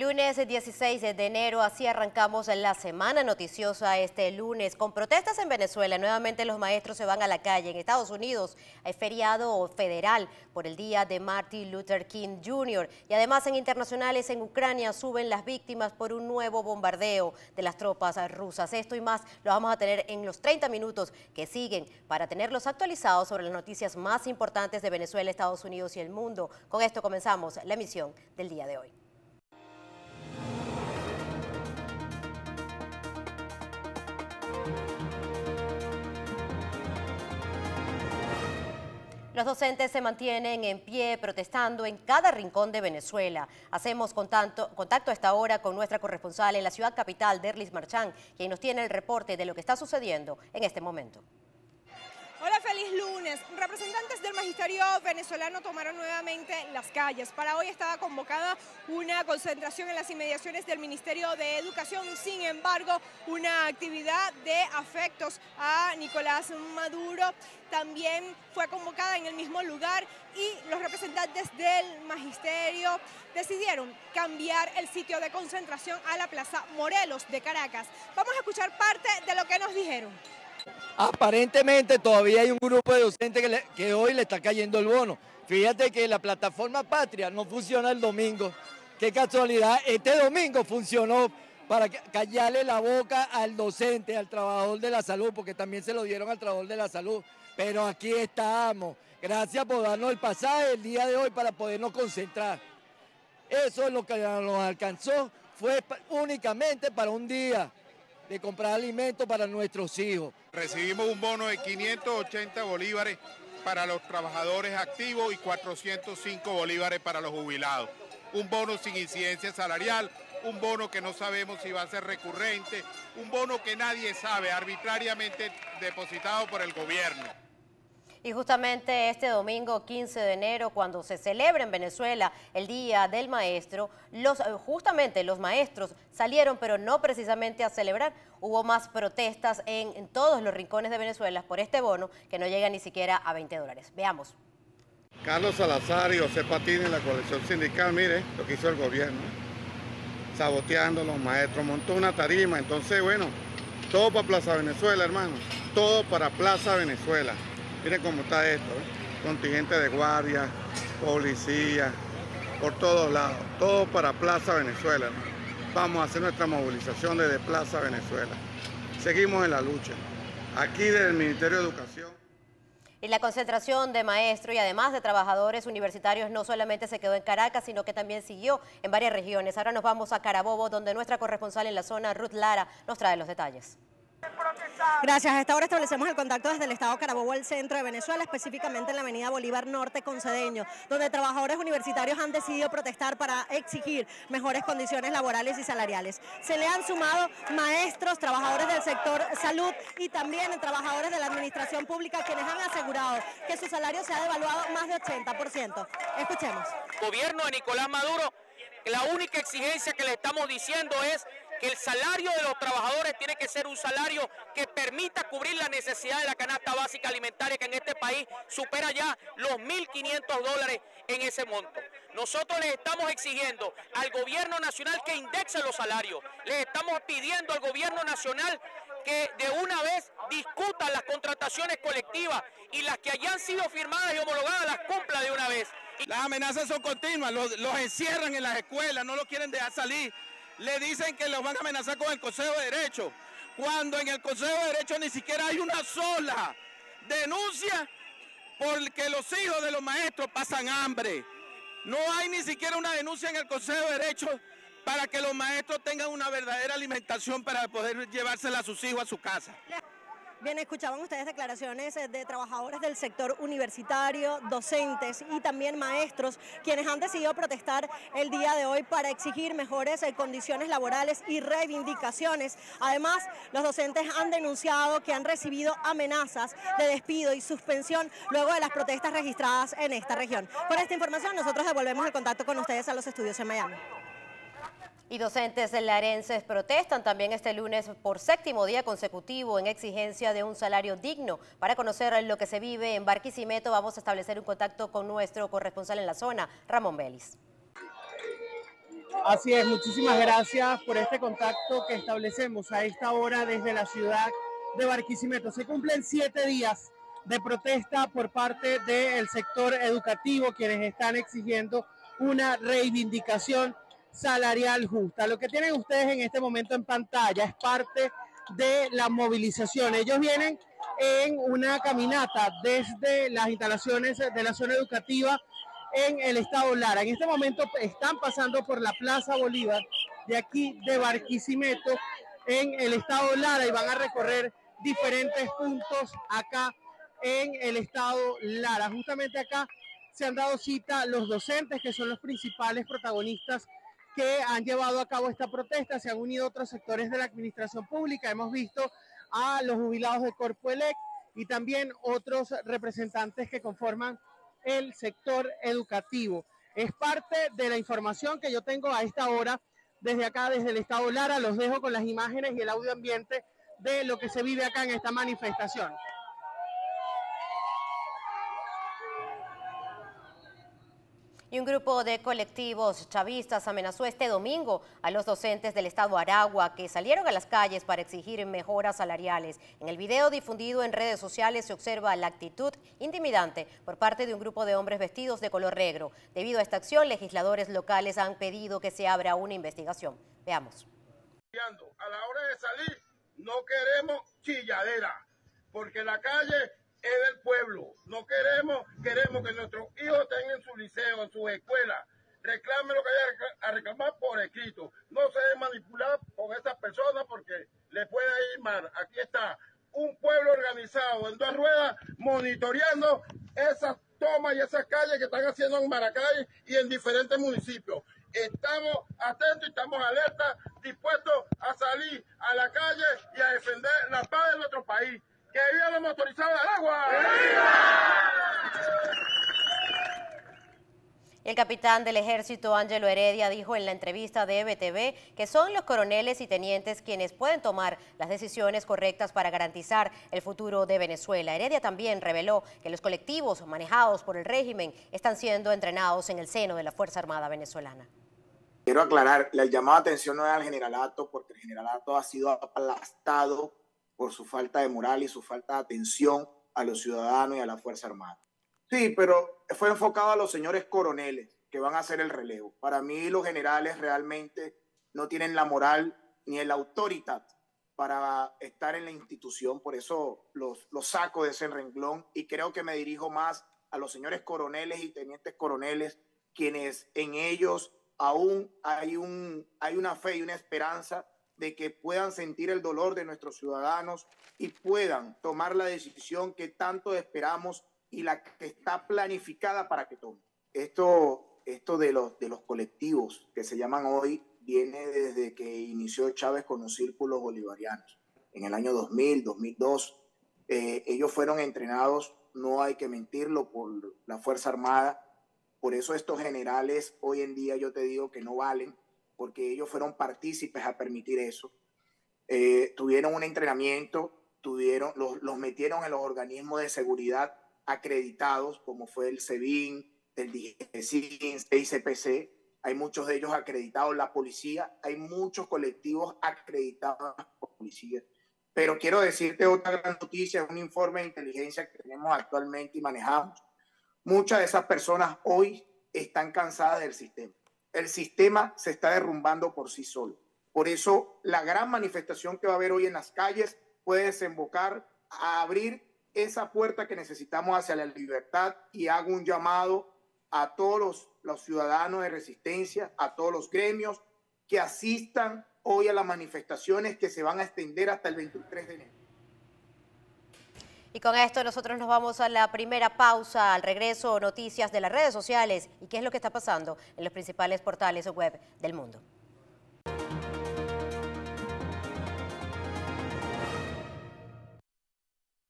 Lunes 16 de enero, así arrancamos la semana noticiosa este lunes. Con protestas en Venezuela, nuevamente los maestros se van a la calle. En Estados Unidos hay feriado federal por el día de Martin Luther King Jr. Y además en internacionales, en Ucrania suben las víctimas por un nuevo bombardeo de las tropas rusas. Esto y más lo vamos a tener en los 30 minutos que siguen para tenerlos actualizados sobre las noticias más importantes de Venezuela, Estados Unidos y el mundo. Con esto comenzamos la emisión del día de hoy. Los docentes se mantienen en pie protestando en cada rincón de Venezuela. Hacemos contacto a esta hora con nuestra corresponsal en la ciudad capital, Derlis Marchán, quien nos tiene el reporte de lo que está sucediendo en este momento. Hola, feliz lunes. Representantes del magisterio venezolano tomaron nuevamente las calles. Para hoy estaba convocada una concentración en las inmediaciones del Ministerio de Educación. Sin embargo, una actividad de afectos a Nicolás Maduro también fue convocada en el mismo lugar y los representantes del magisterio decidieron cambiar el sitio de concentración a la Plaza Morelos de Caracas. Vamos a escuchar parte de lo que nos dijeron. Aparentemente todavía hay un grupo de docentes que hoy le está cayendo el bono. Fíjate que la plataforma Patria no funciona el domingo. Qué casualidad, este domingo funcionó para callarle la boca al docente, al trabajador de la salud, porque también se lo dieron al trabajador de la salud. Pero aquí estamos. Gracias por darnos el pasaje el día de hoy para podernos concentrar. Eso es lo que nos alcanzó, fue únicamente para un día de comprar alimentos para nuestros hijos. Recibimos un bono de 580 bolívares para los trabajadores activos y 405 bolívares para los jubilados. Un bono sin incidencia salarial, un bono que no sabemos si va a ser recurrente, un bono que nadie sabe, arbitrariamente depositado por el gobierno. Y justamente este domingo 15 de enero, cuando se celebra en Venezuela el Día del Maestro, justamente los maestros salieron, pero no precisamente a celebrar. Hubo más protestas en todos los rincones de Venezuela por este bono que no llega ni siquiera a $20. Veamos. Carlos Salazar y José Patín en la coalición sindical, mire lo que hizo el gobierno, saboteando a los maestros, montó una tarima. Entonces, bueno, todo para Plaza Venezuela, hermano, todo para Plaza Venezuela. Miren cómo está esto, ¿eh? Contingente de guardia, policía, por todos lados, todo para Plaza Venezuela, ¿no? Vamos a hacer nuestra movilización desde Plaza Venezuela. Seguimos en la lucha, aquí desde el Ministerio de Educación. Y la concentración de maestros y además de trabajadores universitarios no solamente se quedó en Caracas, sino que también siguió en varias regiones. Ahora nos vamos a Carabobo, donde nuestra corresponsal en la zona, Ruth Lara, nos trae los detalles. Gracias. A esta hora establecemos el contacto desde el estado Carabobo al centro de Venezuela, específicamente en la avenida Bolívar Norte con Cedeño, donde trabajadores universitarios han decidido protestar para exigir mejores condiciones laborales y salariales. Se le han sumado maestros, trabajadores del sector salud y también trabajadores de la administración pública, quienes han asegurado que su salario se ha devaluado más de 80%. Escuchemos. Gobierno de Nicolás Maduro, la única exigencia que le estamos diciendo es que el salario de los trabajadores tiene que ser un salario que permita cubrir la necesidad de la canasta básica alimentaria, que en este país supera ya los $1.500 en ese monto. Nosotros les estamos exigiendo al gobierno nacional que indexe los salarios, les estamos pidiendo al gobierno nacional que de una vez discuta las contrataciones colectivas y las que hayan sido firmadas y homologadas las cumpla de una vez. Las amenazas son continuas, los encierran en las escuelas, no los quieren dejar salir. Le dicen que los van a amenazar con el Consejo de Derecho, cuando en el Consejo de Derecho ni siquiera hay una sola denuncia porque los hijos de los maestros pasan hambre. No hay ni siquiera una denuncia en el Consejo de Derecho para que los maestros tengan una verdadera alimentación para poder llevársela a sus hijos a su casa. Bien, escuchaban ustedes declaraciones de trabajadores del sector universitario, docentes y también maestros, quienes han decidido protestar el día de hoy para exigir mejores condiciones laborales y reivindicaciones. Además, los docentes han denunciado que han recibido amenazas de despido y suspensión luego de las protestas registradas en esta región. Con esta información, nosotros devolvemos el contacto con ustedes a los estudios en Miami. Y docentes larenses protestan también este lunes por séptimo día consecutivo en exigencia de un salario digno. Para conocer lo que se vive en Barquisimeto, vamos a establecer un contacto con nuestro corresponsal en la zona, Ramón Vélez. Así es, muchísimas gracias por este contacto que establecemos a esta hora desde la ciudad de Barquisimeto. Se cumplen 7 días de protesta por parte del sector educativo, quienes están exigiendo una reivindicación salarial justa. Lo que tienen ustedes en este momento en pantalla es parte de la movilización. Ellos vienen en una caminata desde las instalaciones de la zona educativa en el estado Lara. En este momento están pasando por la Plaza Bolívar de aquí de Barquisimeto en el estado Lara y van a recorrer diferentes puntos acá en el estado Lara. Justamente acá se han dado cita los docentes, que son los principales protagonistas que han llevado a cabo esta protesta. Se han unido otros sectores de la administración pública. Hemos visto a los jubilados de CorpoELEC y también otros representantes que conforman el sector educativo. Es parte de la información que yo tengo a esta hora desde acá, desde el estado Lara. Los dejo con las imágenes y el audio ambiente de lo que se vive acá en esta manifestación. Y un grupo de colectivos chavistas amenazó este domingo a los docentes del estado Aragua que salieron a las calles para exigir mejoras salariales. En el video difundido en redes sociales se observa la actitud intimidante por parte de un grupo de hombres vestidos de color negro. Debido a esta acción, legisladores locales han pedido que se abra una investigación. Veamos. A la hora de salir no queremos chilladera, porque la calle es del pueblo. No queremos que nuestros hijos estén en su liceo, en su escuela. Reclame lo que haya a reclamar por escrito. No se debe manipular con esas personas porque le puede ir mal. Aquí está un pueblo organizado en 2 ruedas monitoreando esas tomas y esas calles que están haciendo en Maracay y en diferentes municipios. Estamos atentos, estamos alertas, dispuestos a salir a la calle y a defender la paz de nuestro país. ¡Que viva la motorizada de Aragua! El capitán del ejército, Ángelo Heredia, dijo en la entrevista de EBTV que son los coroneles y tenientes quienes pueden tomar las decisiones correctas para garantizar el futuro de Venezuela. Heredia también reveló que los colectivos manejados por el régimen están siendo entrenados en el seno de la Fuerza Armada Venezolana. Quiero aclarar, el llamado de atención no es al generalato, porque el generalato ha sido aplastado por su falta de moral y su falta de atención a los ciudadanos y a la Fuerza Armada. Sí, pero fue enfocado a los señores coroneles que van a hacer el relevo. Para mí los generales realmente no tienen la moral ni el autoridad para estar en la institución, por eso los saco de ese renglón y creo que me dirijo más a los señores coroneles y tenientes coroneles, quienes en ellos aún hay una fe y una esperanza de que puedan sentir el dolor de nuestros ciudadanos y puedan tomar la decisión que tanto esperamos y la que está planificada para que tomen. Esto de los colectivos que se llaman hoy viene desde que inició Chávez con los círculos bolivarianos. En el año 2000, 2002, ellos fueron entrenados, no hay que mentirlo, por la Fuerza Armada. Por eso estos generales hoy en día yo te digo que no valen, porque ellos fueron partícipes a permitir eso. Tuvieron un entrenamiento, los metieron en los organismos de seguridad acreditados, como fue el SEBIN, el DIGECIN, el ICPC. Hay muchos de ellos acreditados, la policía, hay muchos colectivos acreditados por policía. Pero quiero decirte otra gran noticia, un informe de inteligencia que tenemos actualmente y manejamos. Muchas de esas personas hoy están cansadas del sistema. El sistema se está derrumbando por sí solo. Por eso la gran manifestación que va a haber hoy en las calles puede desembocar a abrir esa puerta que necesitamos hacia la libertad, y hago un llamado a todos los ciudadanos de resistencia, a todos los gremios que asistan hoy a las manifestaciones que se van a extender hasta el 23 de enero. Y con esto nosotros nos vamos a la primera pausa. Al regreso, noticias de las redes sociales y qué es lo que está pasando en los principales portales web del mundo.